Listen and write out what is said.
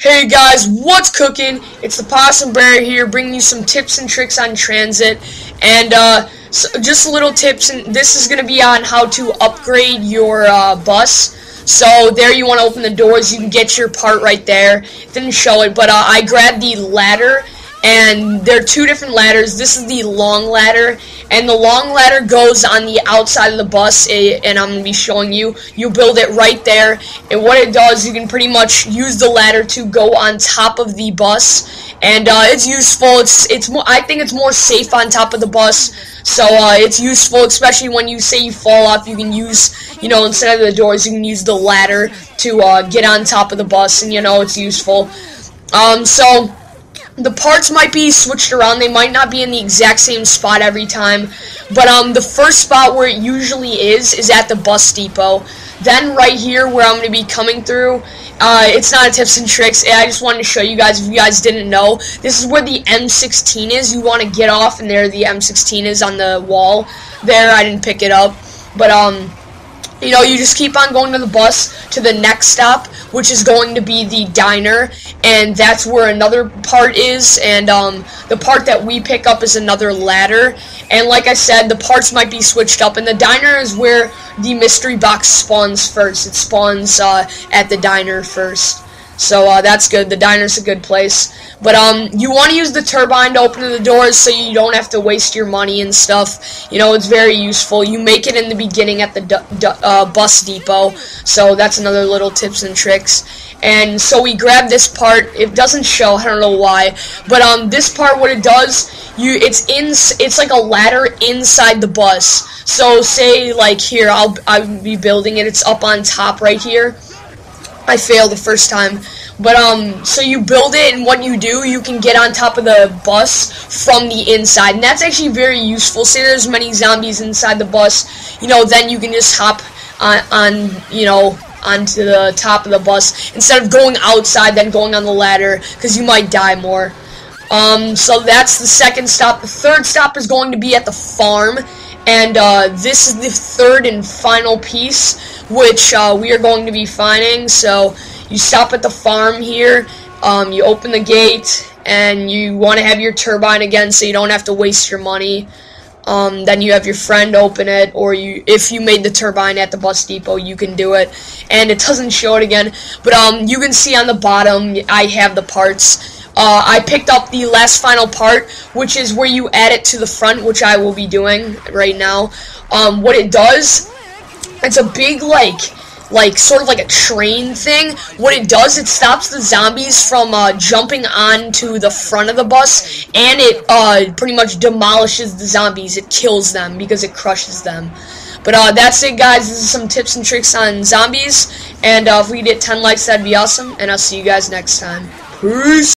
Hey guys, what's cooking? It's the Possum Bear here, bringing you some tips and tricks on transit, and so just little tips. And this is going to be on how to upgrade your bus. So there, you want to open the doors. You can get your part right there. Didn't show it, but I grabbed the ladder, and there are two different ladders. This is the long ladder, and the long ladder goes on the outside of the bus, and I'm going to be showing you. You build it right there, and what it does, you can pretty much use the ladder to go on top of the bus, and it's useful. It's more, I think it's more safe on top of the bus, so it's useful, especially when you say you fall off. You can use, you know, instead of the doors, you can use the ladder to get on top of the bus, and, you know, it's useful. So the parts might be switched around. They might not be in the exact same spot every time. But the first spot where it usually is at the bus depot. Then right here where I'm going to be coming through, it's not a tips and tricks. I just wanted to show you guys if you guys didn't know. This is where the M16 is. You want to get off, and there the M16 is on the wall. There, I didn't pick it up. But, you know, you just keep on going to the bus to the next stop, which is going to be the diner, and that's where another part is, and the part that we pick up is another ladder, and like I said, the parts might be switched up, and the diner is where the mystery box spawns first. It spawns at the diner first. So that's good. The diner's a good place. But you want to use the turbine to open the doors so you don't have to waste your money and stuff. You know, it's very useful. You make it in the beginning at the bus depot. So that's another little tips and tricks. And so we grab this part. It doesn't show. I don't know why. But this part, what it does, it's like a ladder inside the bus. So say, like, here, I'll be building it. It's up on top right here. I failed the first time, but so you build it, and what you do, you can get on top of the bus from the inside, and that's actually very useful. Say there's many zombies inside the bus, you know, then you can just hop onto the top of the bus instead of going outside, then going on the ladder, because you might die more. So that's the second stop. The third stop is going to be at the farm. And this is the third and final piece, which we are going to be finding. So you stop at the farm here, you open the gate, and you want to have your turbine again so you don't have to waste your money. Then you have your friend open it, or if you made the turbine at the bus depot, you can do it. And it doesn't show it again, but you can see on the bottom I have the parts. I picked up the last final part, which is where you add it to the front, which I will be doing right now. What it does, it's a big, like sort of like a train thing. What it does, it stops the zombies from jumping onto the front of the bus, and it pretty much demolishes the zombies. It kills them because it crushes them. But that's it, guys. This is some tips and tricks on zombies, and if we get 10 likes, that'd be awesome, and I'll see you guys next time. Peace!